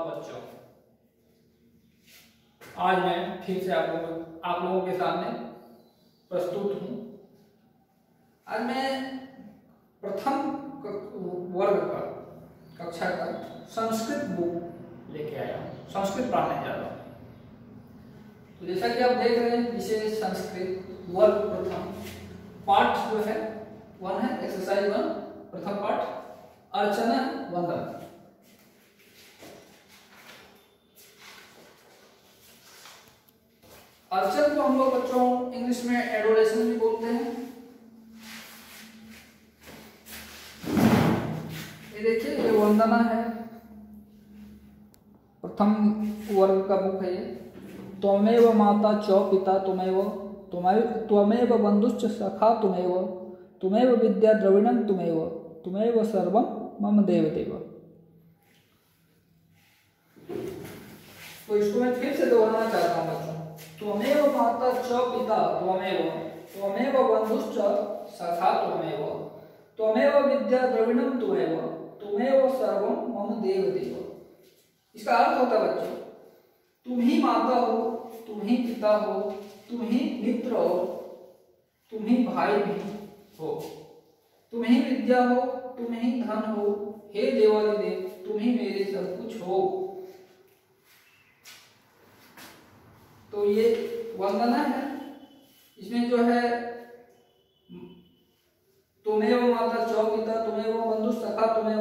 आदाब बच्चों, आज मैं फिर से आप लोगों के सामने प्रस्तुत हूं। आज मैं प्रथम वर्ग का कक्षा का संस्कृत बुक लेके आया हूं, संस्कृत पढ़ाने जा रहा हूं। तो जैसा कि आप देख रहे हैं, विशेष संस्कृत वर्ग प्रथम पाठ जो है वन है, एक्सरसाइज वन प्रथम पाठ अर्चना वंदन। अर्चन को हम लोग बच्चों इंग्लिश में एडोलेसेंस भी बोलते हैं। ये देखिए, ये वंदना है, प्रथम वर्ग का बुक है ये। त्वमेव माता च पिता त्वमेव, त्वमेव बंधुश्च सखा त्वमेव, त्वमेव विद्या द्रविणं त्वमेव, त्वमेव सर्वं मम देव देव। तो इसको मैं फिर से दोहराना चाहता हूँ बच्चों। त्वमेव माता च पिता त्वमेव, त्वमेव बंधुश्च सखा त्वमेव, त्वमेव विद्या द्रविणं त्वमेव, त्वमेव सर्वं मम देव देव। इसका अर्थ होता है बच्चों, तुम ही माता हो, तुम ही पिता हो, तुम ही मित्र हो, तुम ही भाई भी हो, तुम ही विद्या हो, तुम ही धन हो, हे देवादिदेव तुम ही मेरे सब कुछ हो। तो ये वंदना है। इसमें जो है त्वमेव माता च पिता त्वमेव बंधु सखा त्वमेव,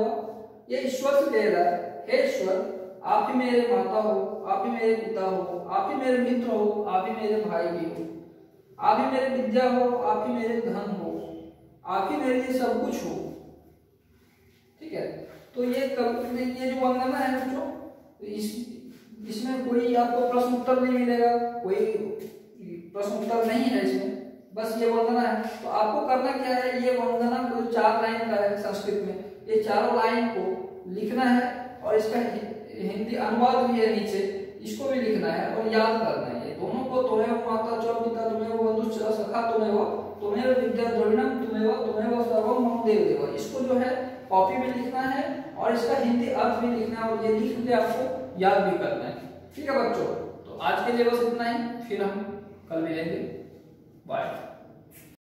ये ईश्वर से कह रहा है, हे ईश्वर आप ही मेरे माता हो, आप ही मेरे पिता हो, आप ही मेरे मित्र हो, आप ही मेरे भाई भी हो, आप ही मेरे विद्या हो, आप ही मेरे धन हो, आप ही मेरे लिए सब कुछ हो। ठीक है। तो ये जो वंदना है बच्चों, इसमें कोई आपको प्रश्न उत्तर नहीं मिलेगा, कोई प्रश्न उत्तर नहीं है इसमें, बस ये वंदना है। तो आपको करना क्या है, ये वंदना को 4 लाइन का है संस्कृत में, ये 4 लाइन को लिखना है और इसका हिंदी अनुवाद भी है नीचे, इसको भी लिखना है और याद करना है। दोनों को तुम्हें माता च पिता तुम्हें बंधु सखा तुम्हें विद्या द्रविणम तुम्हें सर्वम मम देव देव, इसको जो है कॉपी में लिखना है और इसका हिंदी अर्थ भी लिखना है और ये लिख के आपको याद भी करना है। ठीक है बच्चों, तो आज के लिए बस इतना ही, फिर हम कल मिलेंगे। बाय।